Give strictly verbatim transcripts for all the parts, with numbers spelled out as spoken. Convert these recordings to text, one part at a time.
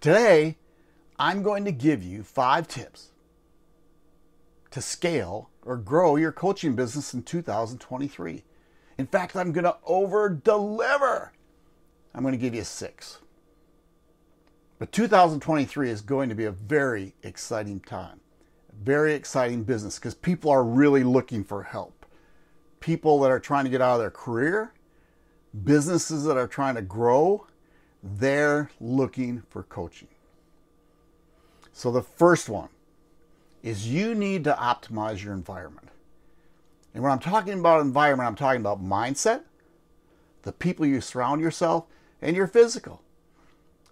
Today, I'm going to give you five tips to scale or grow your coaching business in two thousand twenty-three. In fact, I'm going to over-deliver. I'm going to give you six. But two thousand twenty-three is going to be a very exciting time, very exciting business, because people are really looking for help. People that are trying to get out of their career, businesses that are trying to grow, they're looking for coaching. So the first one is you need to optimize your environment. And when I'm talking about environment, I'm talking about mindset, the people you surround yourself, and your physical.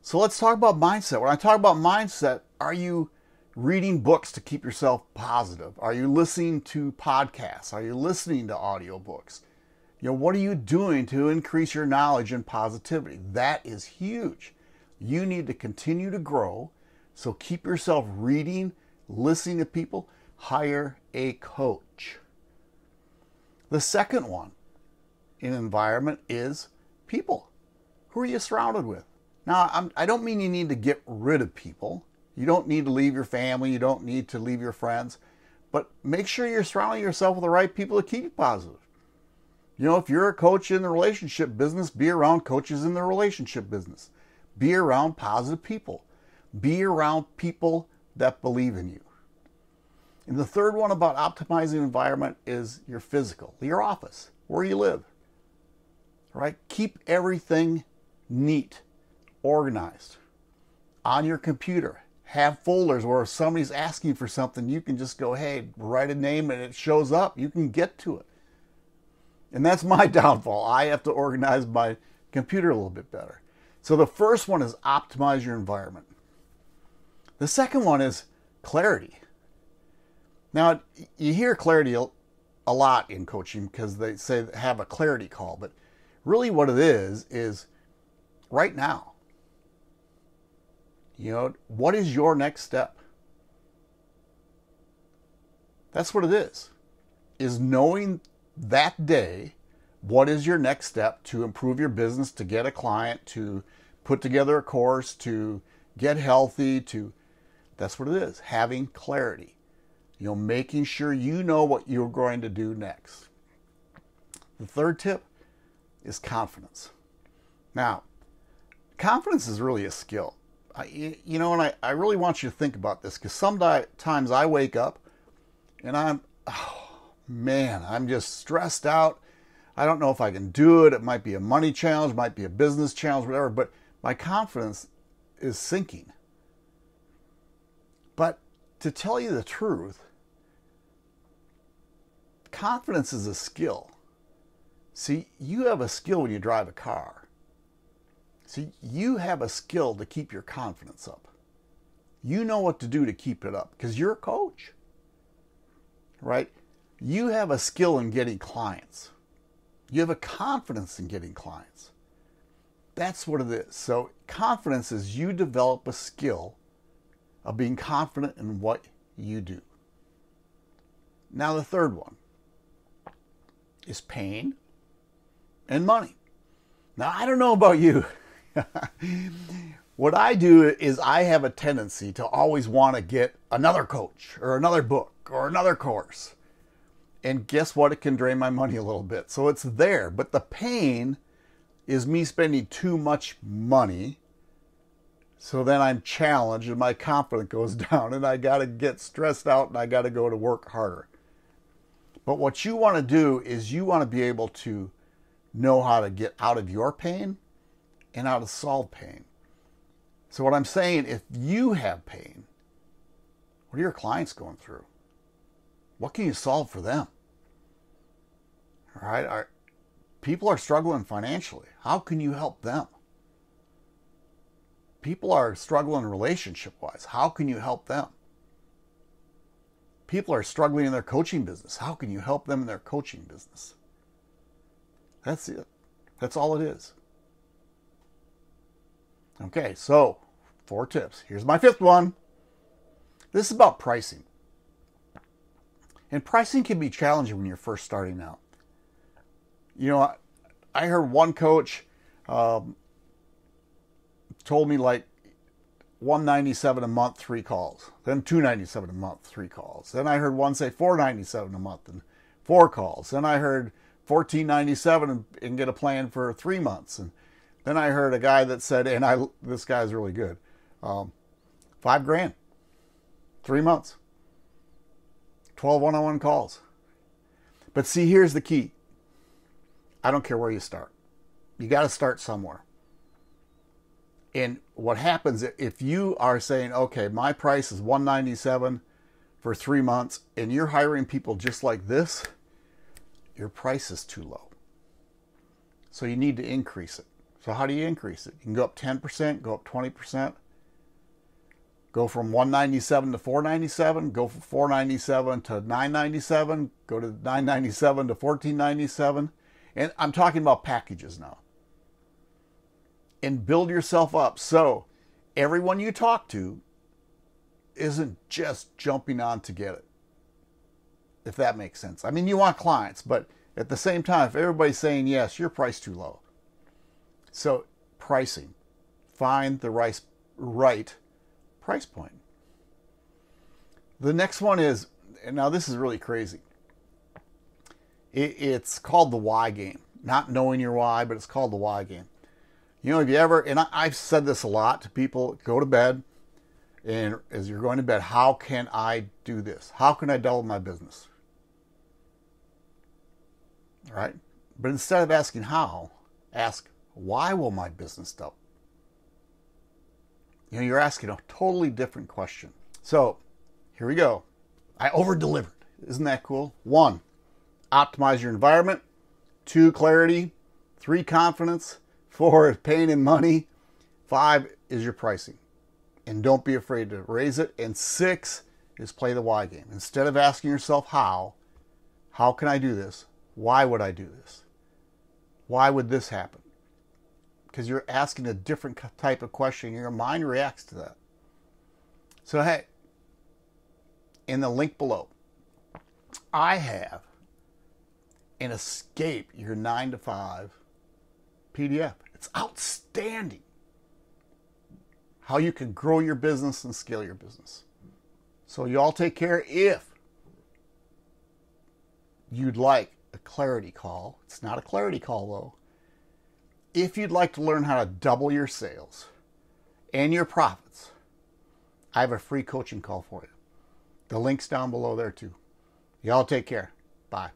So let's talk about mindset. When I talk about mindset, are you reading books to keep yourself positive? Are you listening to podcasts? Are you listening to audiobooks? You know, what are you doing to increase your knowledge and positivity? That is huge. You need to continue to grow. So keep yourself reading, listening to people. Hire a coach. The second one in environment is people. Who are you surrounded with? Now, I'm, I don't mean you need to get rid of people. You don't need to leave your family. You don't need to leave your friends. But make sure you're surrounding yourself with the right people to keep you positive. You know, if you're a coach in the relationship business, be around coaches in the relationship business. Be around positive people. Be around people that believe in you. And the third one about optimizing environment is your physical, your office, where you live. All right? Keep everything neat. Organized on your computer. Have folders where if somebody's asking for something, you can just go, hey, write a name and it shows up. You can get to it. And that's my downfall. I have to organize my computer a little bit better. So the first one is optimize your environment. The second one is clarity. Now, you hear clarity a lot in coaching because they say have a clarity call, but really what it is is right now. You know, what is your next step? That's what it is, is knowing that day, what is your next step to improve your business, to get a client, to put together a course, to get healthy, to, that's what it is, having clarity. You know, making sure you know what you're going to do next. The third tip is confidence. Now, confidence is really a skill. I, you know, and I, I really want you to think about this because sometimes I wake up and I'm, oh, man, I'm just stressed out. I don't know if I can do it. It might be a money challenge, might be a business challenge, whatever, but my confidence is sinking. But to tell you the truth, confidence is a skill. See, you have a skill when you drive a car. See, you have a skill to keep your confidence up. You know what to do to keep it up because you're a coach, right? You have a skill in getting clients. You have a confidence in getting clients. That's what it is. So confidence is you develop a skill of being confident in what you do. Now the third one is pain and money. Now, I don't know about you. What I do is I have a tendency to always want to get another coach or another book or another course. And guess what? It can drain my money a little bit. So it's there. But the pain is me spending too much money. So then I'm challenged and my confidence goes down and I got to get stressed out and I got to go to work harder. But what you want to do is you want to be able to know how to get out of your pain and how to solve pain. So what I'm saying, if you have pain, what are your clients going through? What can you solve for them? All right, are, people are struggling financially. How can you help them? People are struggling relationship-wise. How can you help them? People are struggling in their coaching business. How can you help them in their coaching business? That's it. That's all it is. Okay, so four tips. Here's my fifth one. This is about pricing. And pricing can be challenging when you're first starting out. You know, I, I heard one coach um, told me, like, one ninety-seven a month, three calls. Then two ninety-seven a month, three calls. Then I heard one say four ninety-seven a month and four calls. Then I heard fourteen ninety-seven and, and get a plan for three months. And then I heard a guy that said, and I this guy's really good, um, five grand, three months, twelve one-on-one calls. But see, here's the key. I don't care where you start. You got to start somewhere. And what happens if you are saying, okay, my price is one ninety-seven for three months, and you're hiring people just like this, your price is too low. So you need to increase it. So how do you increase it? You can go up ten percent, go up twenty percent, go from one ninety-seven to four ninety-seven, go from four ninety-seven to nine ninety-seven, go to nine ninety-seven to fourteen ninety-seven. And I'm talking about packages now. And build yourself up so everyone you talk to isn't just jumping on to get it, if that makes sense. I mean, you want clients, but at the same time, if everybody's saying yes, your price too low. So pricing, find the right, right price point. The next one is, and now this is really crazy. It, it's called the why game. Not knowing your why, but it's called the why game. You know, if you ever, and I, I've said this a lot to people, go to bed, and as you're going to bed, how can I do this? How can I double my business? All right? But instead of asking how, ask, why will my business double? You know, you're asking a totally different question. So, here we go. I over-delivered. Isn't that cool? One, optimize your environment. Two, clarity. Three, confidence. Four is pain and money. Five is your pricing. And don't be afraid to raise it. And six is play the why game. Instead of asking yourself how, how can I do this? Why would I do this? Why would this happen? Because you're asking a different type of question. Your mind reacts to that. So hey, in the link below, I have an Escape Your nine to five P D F. It's outstanding how you can grow your business and scale your business. So y'all take care. If you'd like a clarity call, it's not a clarity call though. If you'd like to learn how to double your sales and your profits, I have a free coaching call for you. The link's down below there too. Y'all take care. Bye.